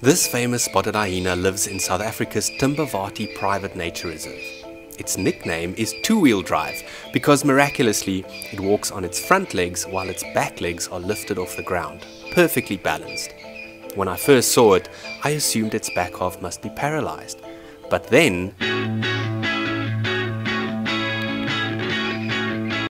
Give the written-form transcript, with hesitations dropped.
This famous spotted hyena lives in South Africa's Timbavati Private Nature Reserve. Its nickname is Two-Wheel-Drive because miraculously it walks on its front legs while its back legs are lifted off the ground, perfectly balanced. When I first saw it, I assumed its back half must be paralyzed. But then...